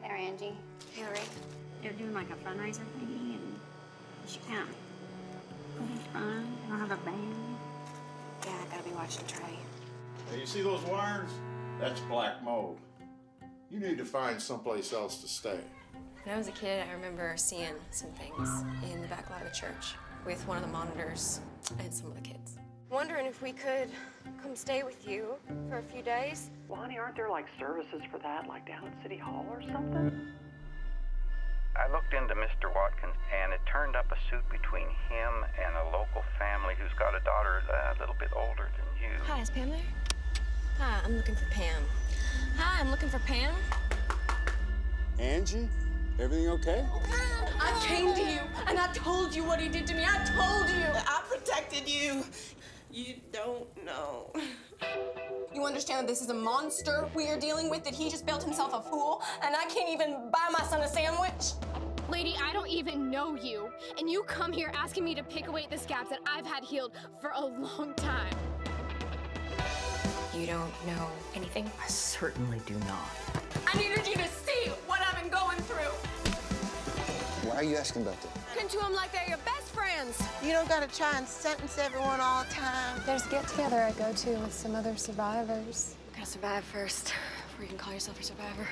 right there, Angie. You all right? They're doing like a fundraiser thingy, and she can't. It's fine. I don't have a band. Yeah, I gotta be watching Trey. Hey, you see those wires? That's black mold. You need to find someplace else to stay. When I was a kid, I remember seeing some things in the back lot of the church with one of the monitors and some of the kids. Wondering if we could come stay with you for a few days. Lonnie, aren't there like services for that, like down at City Hall or something? I looked into Mr. Watkins, and it turned up a suit between him and a local family who's got a daughter a little bit older than you. Hi, is Pam there? Hi, I'm looking for Pam. Hi, I'm looking for Pam. Angie, everything okay? I came to you, and I told you what he did to me. I told you. I protected you. You don't know. You understand that this is a monster we are dealing with, that he just built himself a fool, and I can't even buy my son a sandwich? Lady, I don't even know you, and you come here asking me to pick away the scabs that I've had healed for a long time. You don't know anything? I certainly do not. I needed you to see what I've been going through. Why are you asking about that? Talking to them like they're your best friends. You don't gotta try and sentence everyone all the time. There's a get-together I go to with some other survivors. You gotta survive first before you can call yourself a survivor.